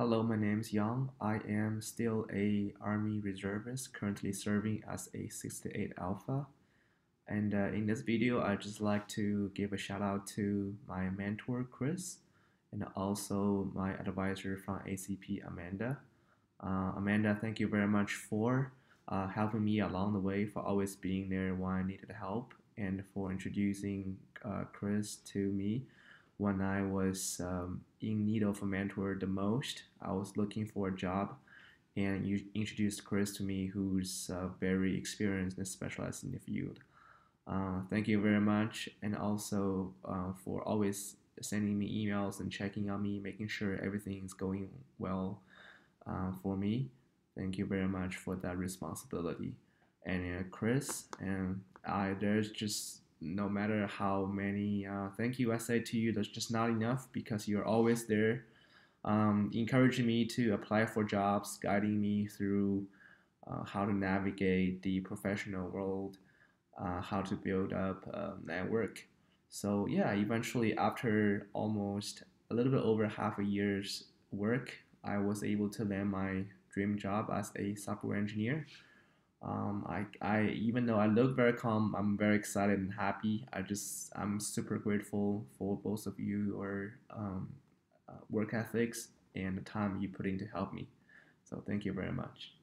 Hello, my name is Yang. I am still an Army reservist, currently serving as a 68 Alpha. And in this video, I'd just like to give a shout out to my mentor, Chris, and also my advisor from ACP, Amanda. Amanda, thank you very much for helping me along the way, for always being there when I needed help, and for introducing Chris to me when I was in need of a mentor the most. I was looking for a job, and you introduced Chris to me, who's very experienced and specialized in the field. Thank you very much, and also for always sending me emails and checking on me, making sure everything is going well for me. Thank you very much for that responsibility. And Chris, and there's just no matter how many thank you I say to you, that's just not enough, because you're always there, encouraging me to apply for jobs, guiding me through how to navigate the professional world, how to build up a network. So yeah, eventually after almost a little bit over half a year's work, I was able to land my dream job as a software engineer. Even though I look very calm, I'm very excited and happy. I'm super grateful for both of you, your work ethics and the time you put in to help me. So thank you very much.